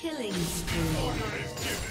Killing spree. Order is given.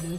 Blue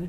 Blue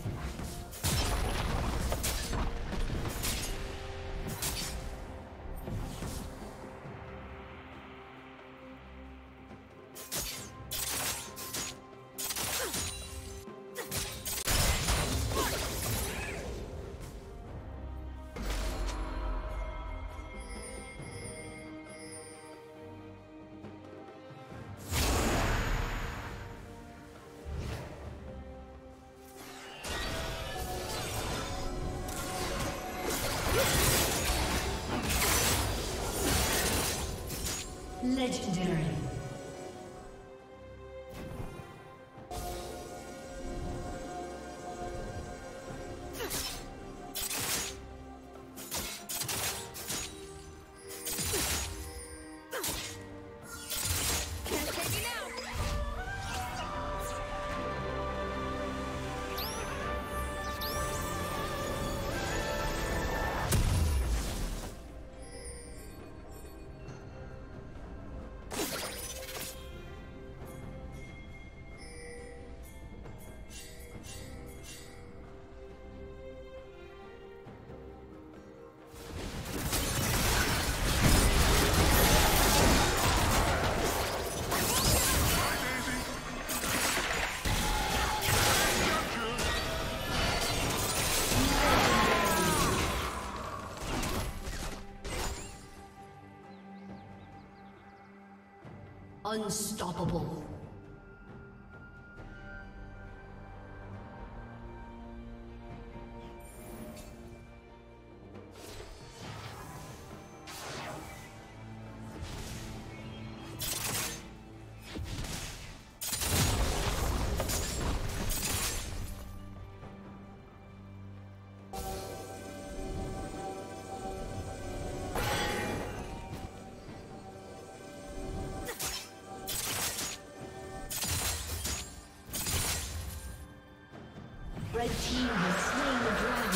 Legendary. Unstoppable. Red team has slain the dragon.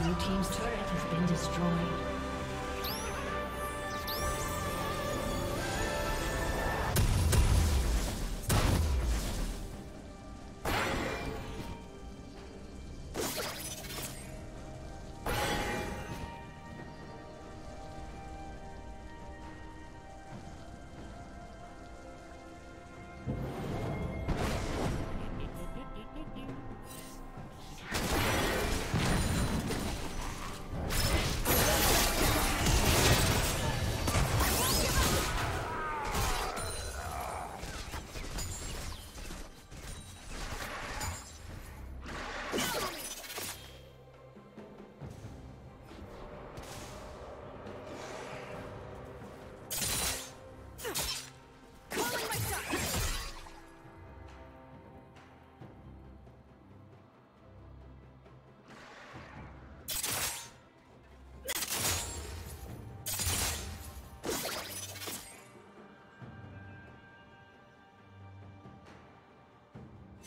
Blue team's turret has been destroyed.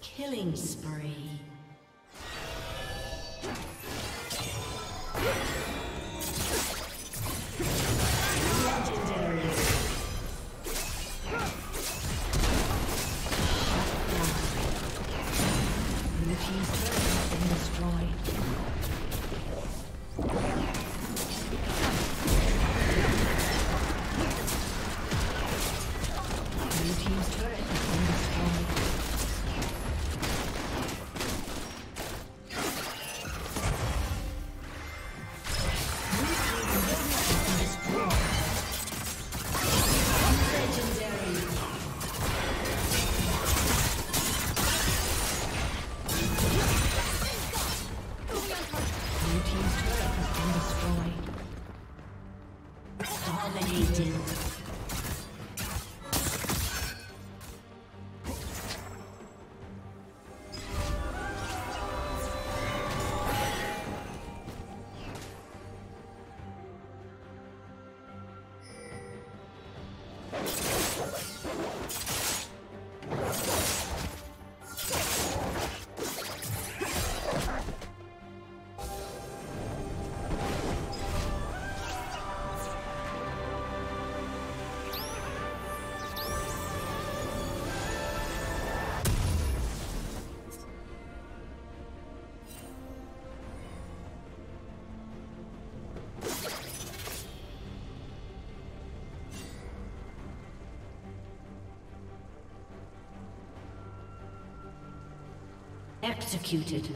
Killing spree. Blue team's turret has been destroyed. Executed.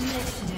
Yes.